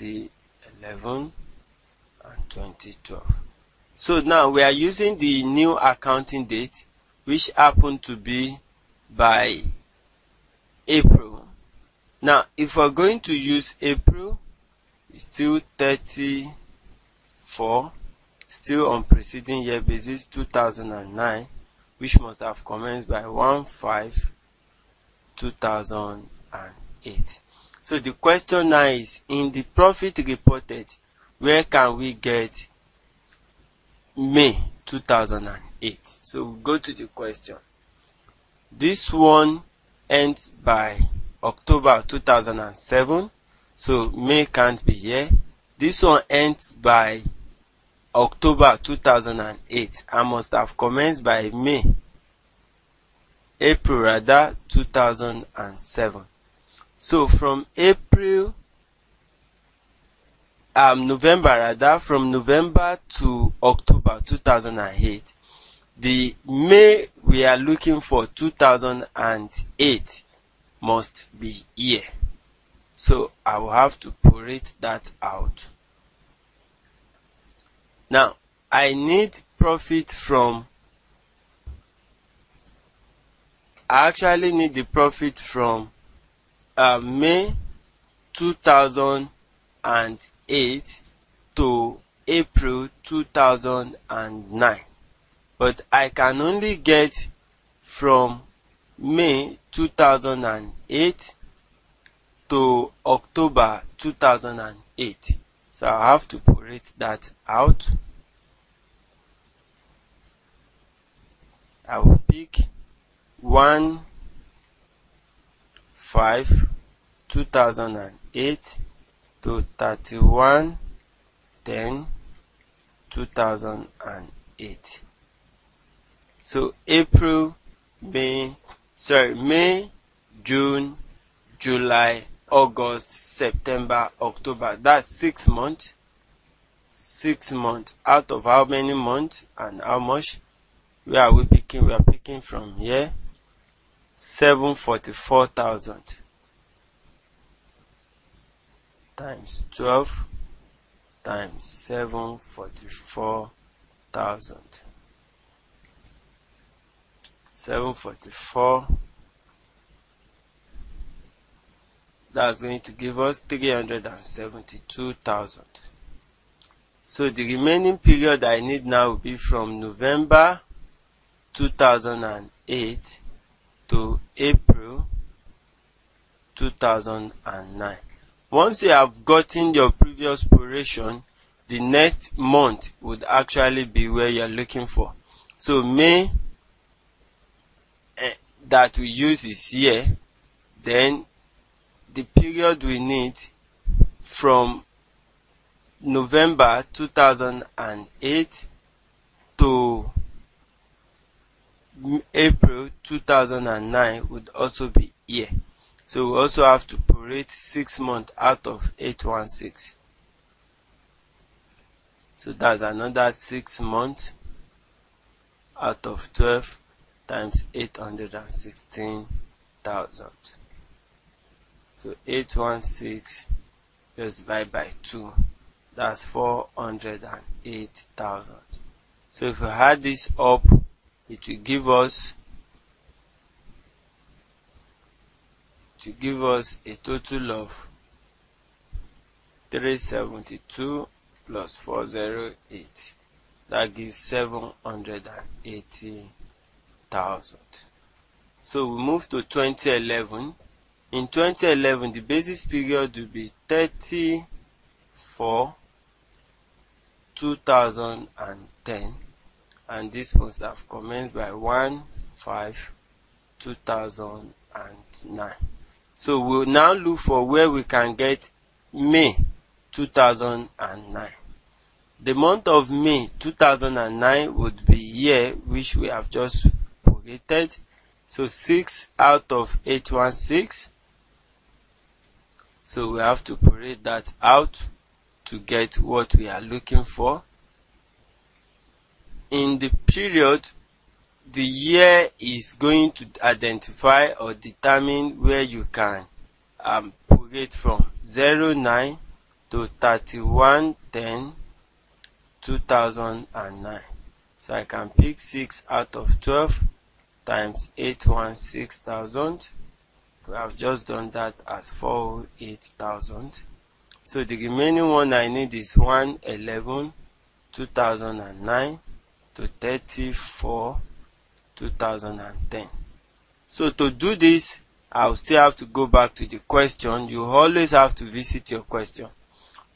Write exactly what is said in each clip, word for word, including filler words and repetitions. twenty eleven and twenty twelve. So now we are using the new accounting date, which happened to be by April. Now if we're going to use April, it's still thirty-four, still on preceding year basis, two thousand nine, which must have commenced by one five two thousand eight. So the question now is, in the profit reported, where can we get May two thousand eight? So we go to the question. This one ends by October two thousand seven, so May can't be here. This one ends by October two thousand eight and must have commenced by May, April rather, two thousand seven. So from April, um, November rather, from November to October two thousand eight, the May we are looking for two thousand eight must be here. So I will have to prorate that out. Now I need profit from, I actually need the profit from uh, May two thousand eight to April two thousand nine, but I can only get from May two thousand eight to October two thousand eight. So I have to prorate that out. I will pick one five two thousand eight to thirty-one ten two thousand eight. So April, May, sorry, May, June, July, August, September, October. That's six months. Six months. Out of how many months and how much? Where are we picking? We are picking from here. seven hundred forty-four thousand times twelve times seven hundred forty-four thousand. seven hundred forty-four. That's going to give us three hundred seventy-two thousand. So the remaining period I need now will be from November two thousand eight to April two thousand nine. Once you have gotten your previous proration, the next month would actually be where you are looking for. So May eh, that we use is here, then the period we need from November two thousand eight to April two thousand nine would also be here. So we also have to prorate six months out of eight hundred sixteen. So that's another six months out of twelve times eight hundred sixteen thousand. So eight hundred sixteen just divided by two, that's four hundred eight thousand. So if we add this up, it will give us to give us a total of three hundred seventy-two plus four hundred eight. That gives seven hundred eighty thousand. So we move to twenty eleven. In twenty eleven, the basis period will be thirty-four two thousand ten, and this must have commenced by one five two thousand nine. So we'll now look for where we can get May two thousand nine. The month of May two thousand nine would be here, which we have just created. So six out of eight hundred sixteen. So we have to prorate that out to get what we are looking for. In the period, the year is going to identify or determine where you can um, prorate from. zero nine to thirty-one ten two thousand nine. So I can pick six out of twelve times eight hundred sixteen thousand. We have just done that as four hundred eight thousand. So the remaining one I need is one eleven two thousand nine to thirty-four two thousand ten. So to do this, I'll still have to go back to the question. You always have to visit your question.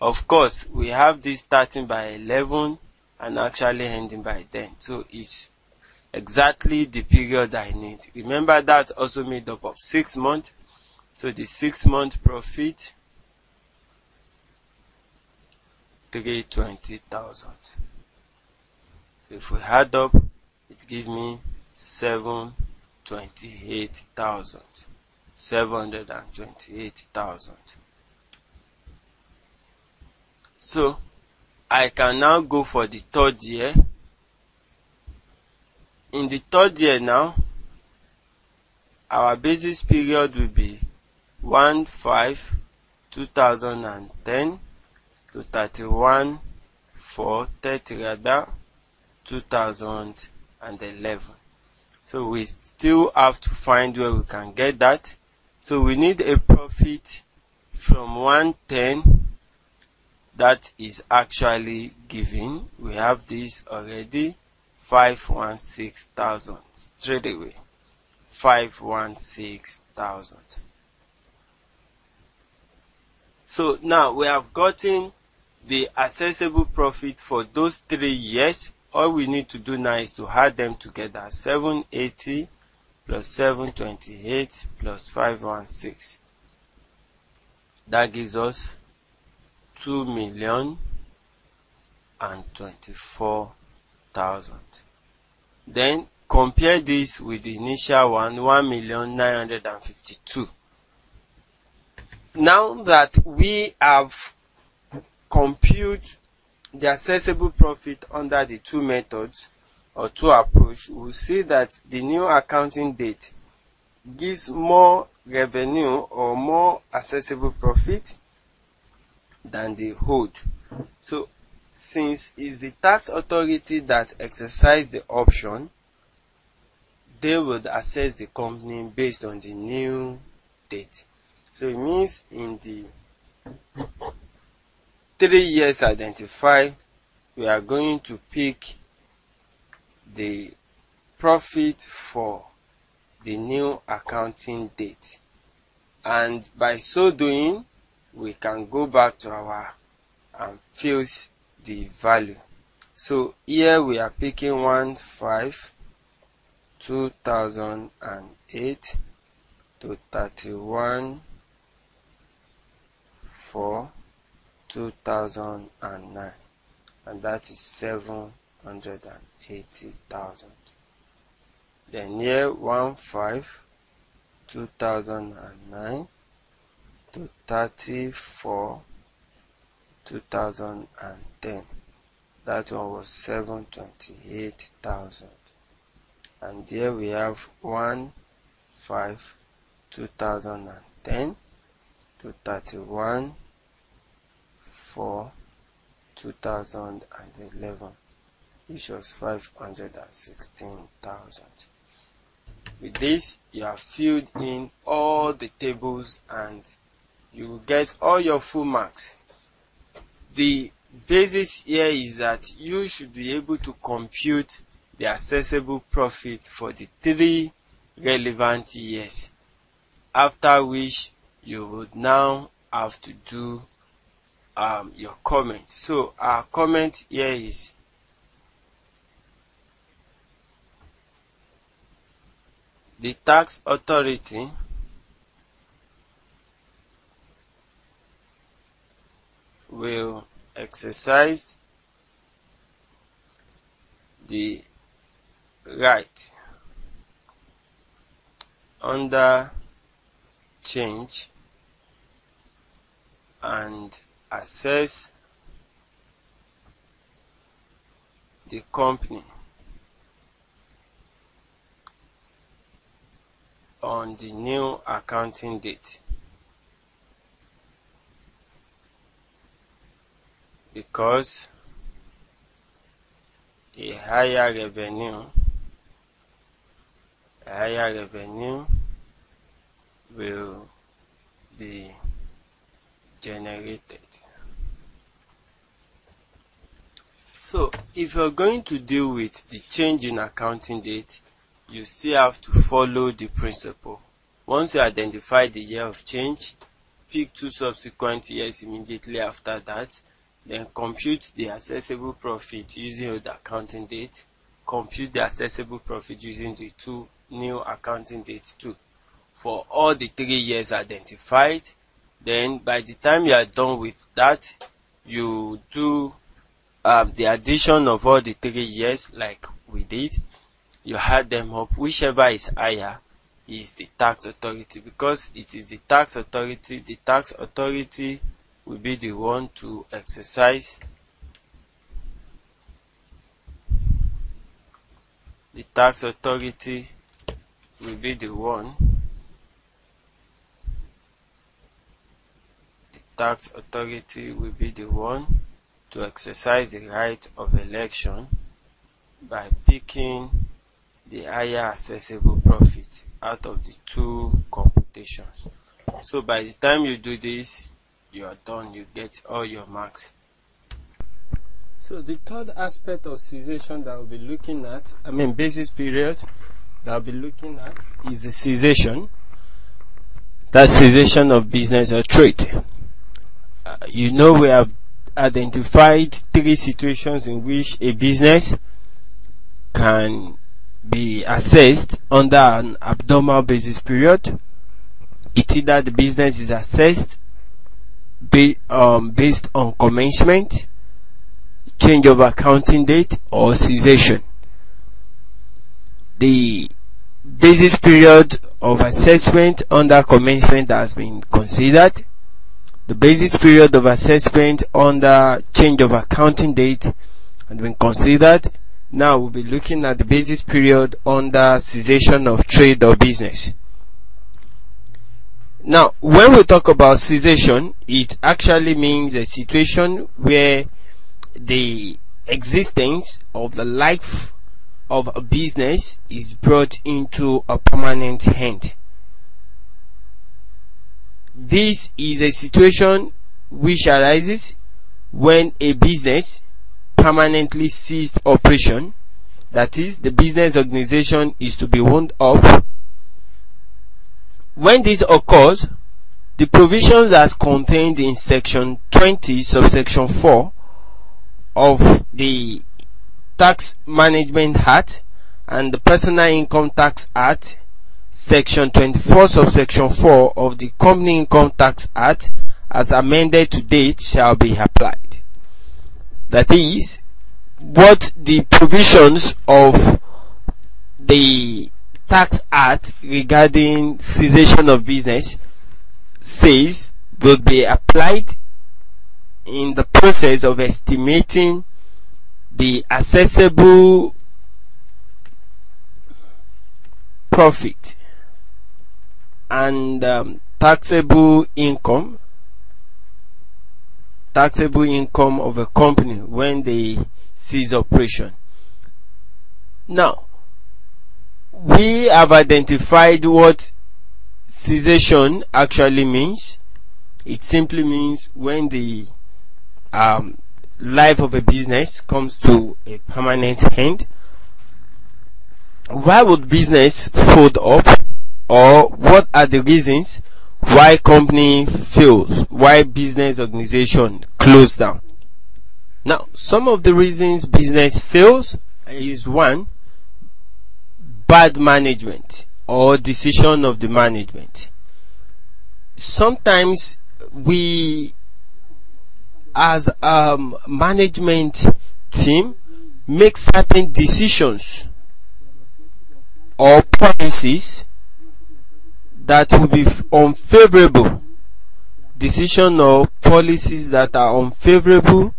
Of course, we have this starting by eleven and actually ending by ten. So it's exactly the period I need. Remember, that's also made up of six months. So the six month profit, three hundred twenty thousand. So if we add up, it gives me seven hundred twenty-eight thousand. seven hundred twenty-eight thousand. So I can now go for the third year. In the third year now, our basis period will be one five two thousand ten to thirty-one four thirty rather two thousand eleven. So we still have to find where we can get that. So we need a profit from one ten that is actually given. We have this already, five hundred sixteen thousand, straight away, five hundred sixteen thousand. So now we have gotten the accessible profit for those three years. All we need to do now is to add them together, seven hundred eighty plus seven hundred twenty-eight plus five hundred sixteen. That gives us two million and twenty-four thousand. Then compare this with the initial one, one million nine hundred and fifty-two. Now that we have computed the accessible profit under the two methods or two approach, we we'll see that the new accounting date gives more revenue or more accessible profit than the old. So since it's the tax authority that exercises the option, they would assess the company based on the new date. So it means in the three years identified, we are going to pick the profit for the new accounting date, and by so doing, we can go back to our and fill the value. So here we are picking one five two thousand and eight to thirty-one four two thousand and nine, and that is seven hundred and eighty thousand. Then here one five two thousand and nine to thirty-four two thousand ten. That one was seven hundred twenty-eight thousand, and here we have one five two thousand ten to thirty-one four two thousand eleven, which was five hundred sixteen thousand. With this, you have filled in all the tables and you will get all your full marks. The basis here is that you should be able to compute the accessible profit for the three relevant years, after which you would now have to do um, your comment. So our comment here is the tax authority will exercise the right under change and assess the company on the new accounting date because a higher revenue a higher revenue will be generated. So if you're going to deal with the change in accounting date, you still have to follow the principle. Once you identify the year of change, pick two subsequent years immediately after that, then compute the assessable profit using the accounting date, compute the assessable profit using the two new accounting dates too, for all the three years identified. Then by the time you are done with that, you do um, the addition of all the three years like we did. You add them up, whichever is higher is the tax authority, because it is the tax authority. The tax authority will be the one to exercise the tax authority will be the one the tax authority will be the one to exercise the right of election by picking the higher accessible profit out of the two computations. So by the time you do this, you are done, you get all your marks. So the third aspect of cessation that we'll be looking at, I mean basis period that we'll be looking at, is the cessation. That's cessation of business or trade. Uh, you know, we have identified three situations in which a business can be assessed under an abnormal basis period. It's either the business is assessed Be, um, based on commencement, change of accounting date, or cessation. The basis period of assessment under commencement has been considered. The basis period of assessment under change of accounting date has been considered. Now we'll be looking at the basis period under cessation of trade or business. Now, when we talk about cessation, it actually means a situation where the existence of the life of a business is brought into a permanent end. This is a situation which arises when a business permanently ceased operation, that is, the business organization is to be wound up. When this occurs, the provisions as contained in section twenty subsection four of the Tax Management Act and the Personal Income Tax Act, section twenty-four subsection four of the Company Income Tax Act as amended to date shall be applied. That is, what the provisions of the Tax Act regarding cessation of business says will be applied in the process of estimating the assessable profit and um, taxable income taxable income of a company when they cease operation. Now we have identified what cessation actually means. It simply means when the um, life of a business comes to a permanent end. Why would business fold up, or what are the reasons why company fails, why business organization close down? Now, some of the reasons business fails is one, bad management or decision of the management. Sometimes we as a management team make certain decisions or policies that will be unfavorable, decision or policies that are unfavorable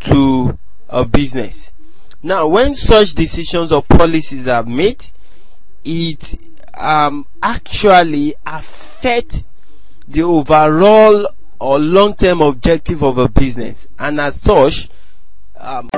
to a business. Now when such decisions or policies are made, it um, actually affects the overall or long-term objective of a business, and as such, um,